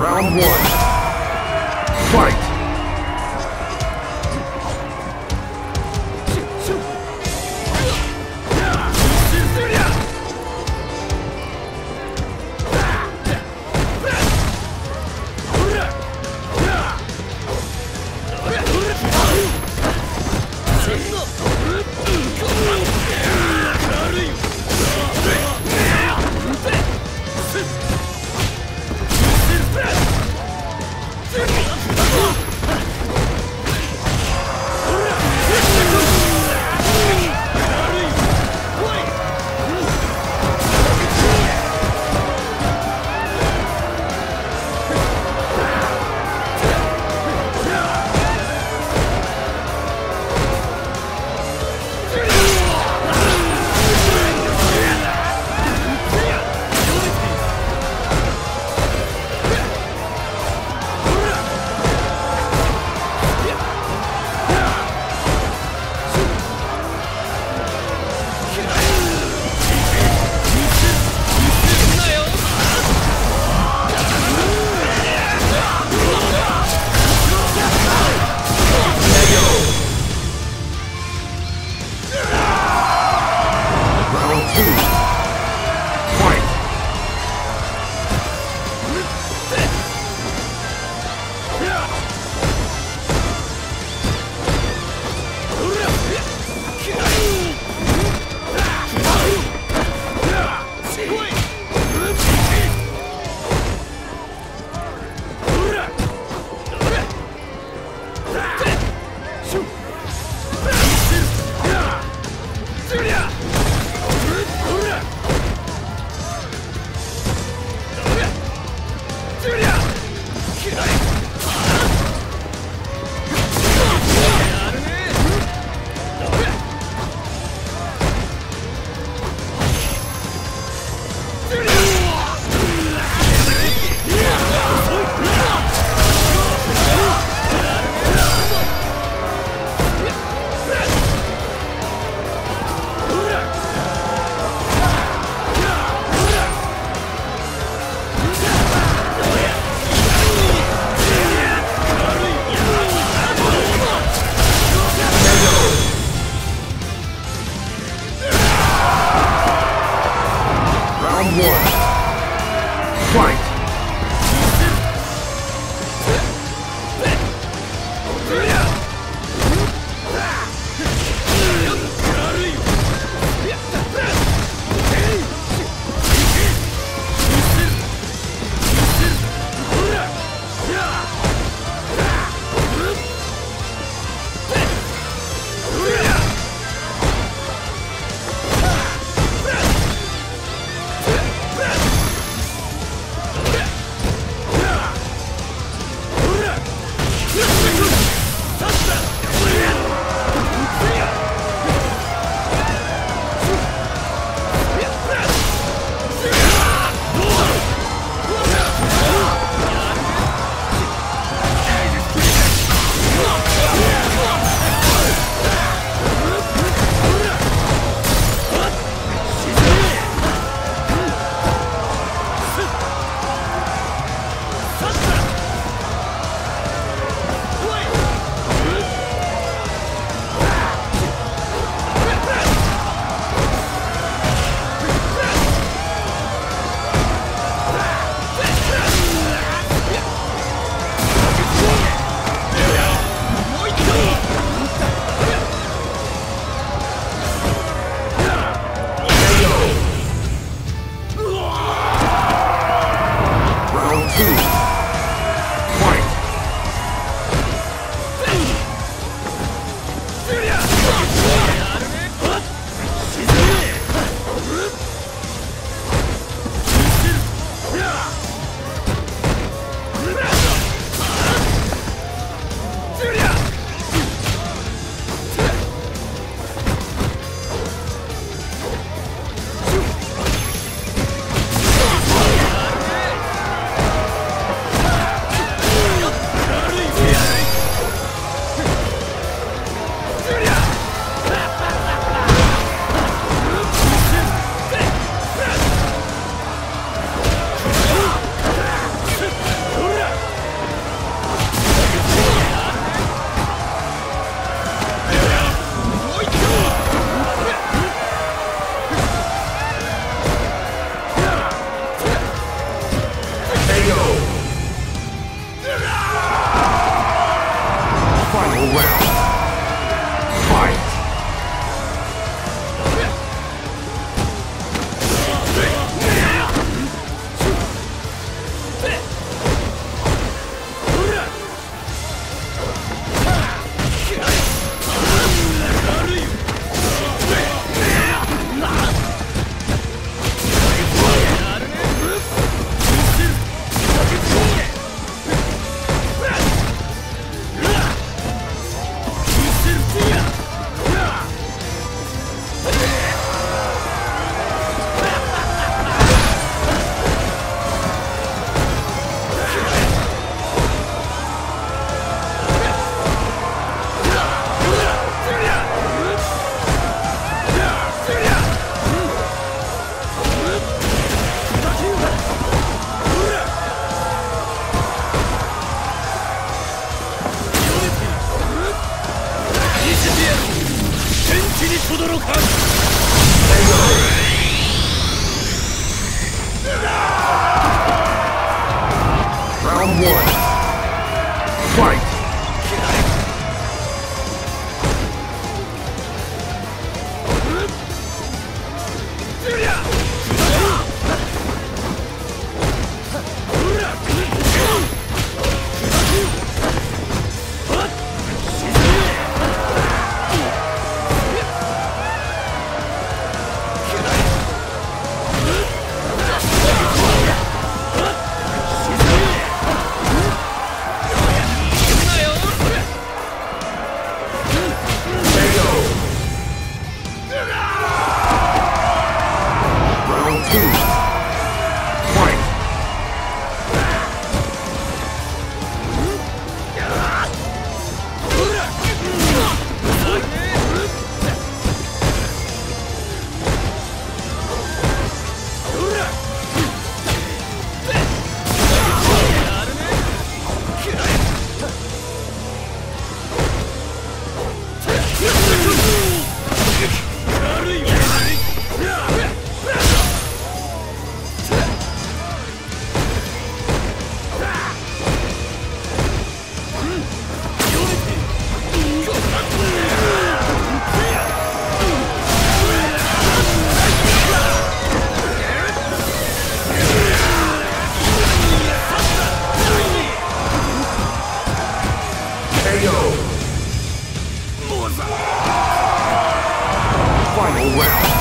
Round one. Fight! とどろかRound 1 Fight! Final round.